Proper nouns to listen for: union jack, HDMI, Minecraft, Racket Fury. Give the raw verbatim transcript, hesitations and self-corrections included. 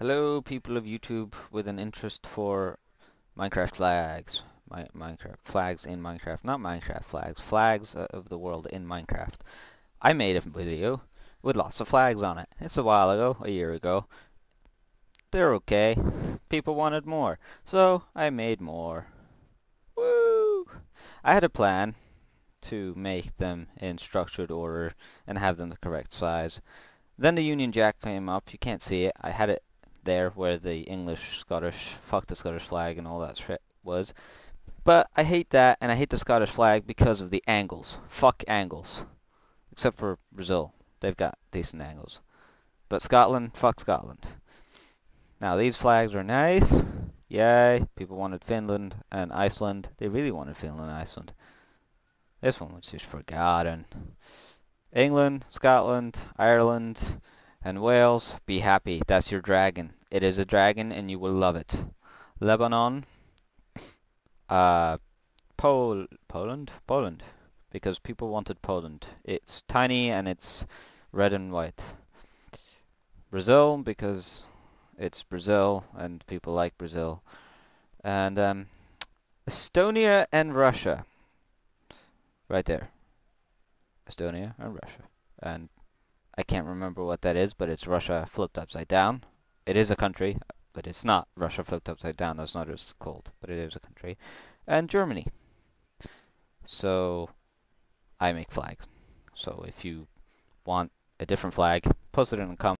Hello people of YouTube with an interest for Minecraft flags. My, Minecraft flags in Minecraft. Not Minecraft flags. Flags of the world in Minecraft. I made a video with lots of flags on it. It's a while ago, a year ago. They're okay. People wanted more. So I made more. Woo! I had a plan to make them in structured order and have them the correct size. Then the Union Jack came up. You can't see it. I had it there where the English, Scottish, fuck the Scottish flag and all that shit was. But I hate that, and I hate the Scottish flag because of the angles. Fuck angles. Except for Brazil. They've got decent angles. But Scotland, fuck Scotland. Now these flags are nice. Yay. People wanted Finland and Iceland. They really wanted Finland and Iceland. This one was just forgotten. England, Scotland, Ireland, and Wales, be happy. That's your dragon. It is a dragon and you will love it. Lebanon, uh, Pol Poland? Poland. Because people wanted Poland. It's tiny and it's red and white. Brazil, because it's Brazil and people like Brazil. And um, Estonia and Russia. Right there. Estonia and Russia. And I can't remember what that is, but it's Russia flipped upside down. It is a country, but it's not Russia flipped upside down. That's not as cold, but it is a country. And Germany. So I make flags. So if you want a different flag, post it in the comments.